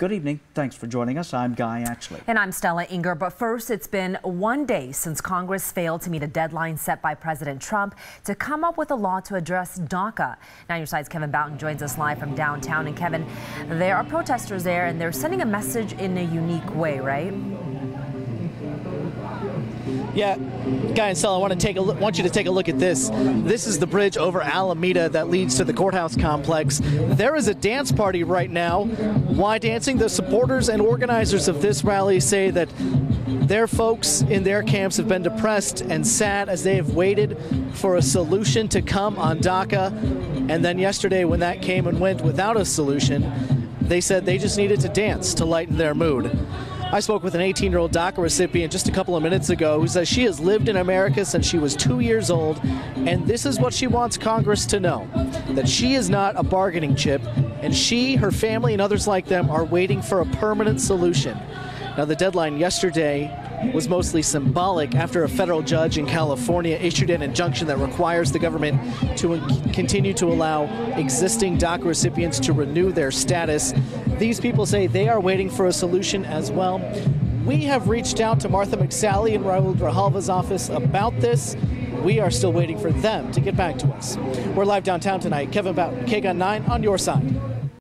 Good evening. Thanks for joining us. I'm Guy Axley. And I'm Stella Inger. But first, it's been one day since Congress failed to meet a deadline set by President Trump to come up with a law to address DACA. 9 Your Side's Kevin Bouton joins us live from downtown. And Kevin, there are protesters there, and they're sending a message in a unique way, right? Yeah, Guy and Stella, I want to take a look, want you to take a look at this. This is the bridge over Alameda that leads to the courthouse complex. There is a dance party right now. Why dancing? The supporters and organizers of this rally say that their folks in their camps have been depressed and sad as they have waited for a solution to come on DACA. And then yesterday, when that came and went without a solution, they said they just needed to dance to lighten their mood. I spoke with an 18-year-old DACA recipient just a couple of minutes ago who says she has lived in America since she was 2 years old, and this is what she wants Congress to know, that she is not a bargaining chip, and she, her family, and others like them are waiting for a permanent solution. Now, the deadline yesterday was mostly symbolic after a federal judge in California issued an injunction that requires the government to continue to allow existing DACA recipients to renew their status. These people say they are waiting for a solution as well. We have reached out to Martha McSally in Raul Grijalva's office about this. We are still waiting for them to get back to us. We're live downtown tonight. Kevin Bouton, KGUN9 on your side.